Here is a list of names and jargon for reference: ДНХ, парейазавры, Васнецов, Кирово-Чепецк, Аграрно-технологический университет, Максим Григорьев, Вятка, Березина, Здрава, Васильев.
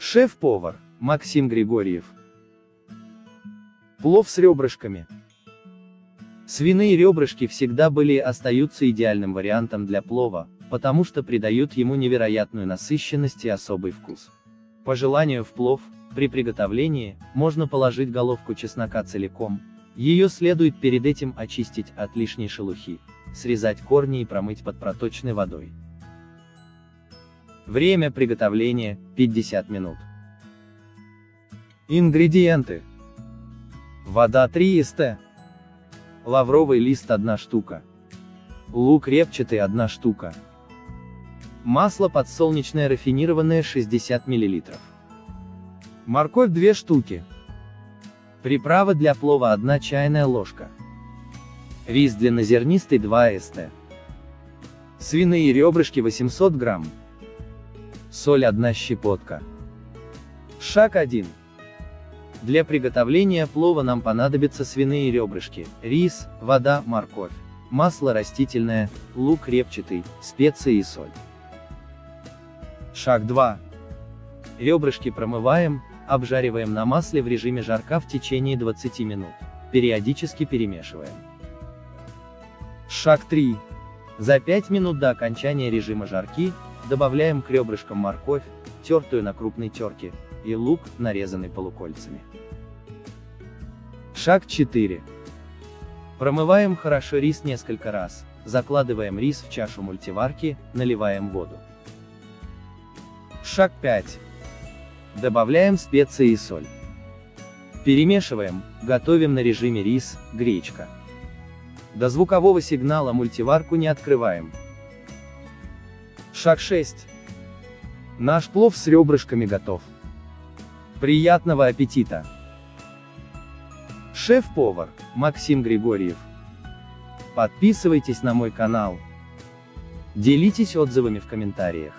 Шеф-повар Максим Григорьев. Плов с ребрышками. Свиные ребрышки всегда были и остаются идеальным вариантом для плова, потому что придают ему невероятную насыщенность и особый вкус. По желанию в плов, при приготовлении, можно положить головку чеснока целиком, ее следует перед этим очистить от лишней шелухи, срезать корни и промыть под проточной водой. Время приготовления – 50 минут. Ингредиенты. Вода 3 ст. Лавровый лист 1 штука. Лук репчатый 1 штука. Масло подсолнечное рафинированное 60 мл. Морковь 2 штуки. Приправа для плова 1 чайная ложка. Рис длиннозернистый 2 ст. Свиные ребрышки 800 грамм. Соль 1 щепотка. Шаг 1. Для приготовления плова нам понадобятся свиные ребрышки, рис, вода, морковь, масло растительное, лук репчатый, специи и соль. Шаг 2. Ребрышки промываем, обжариваем на масле в режиме жарка в течение 20 минут, периодически перемешиваем. Шаг 3. За 5 минут до окончания режима жарки, добавляем к ребрышкам морковь, тертую на крупной терке, и лук, нарезанный полукольцами. Шаг 4. Промываем хорошо рис несколько раз, закладываем рис в чашу мультиварки, наливаем воду. Шаг 5. Добавляем специи и соль. Перемешиваем, готовим на режиме рис, гречка. До звукового сигнала мультиварку не открываем. Шаг 6. Наш плов с ребрышками готов. Приятного аппетита! Шеф-повар Максим Григорьев. Подписывайтесь на мой канал. Делитесь отзывами в комментариях.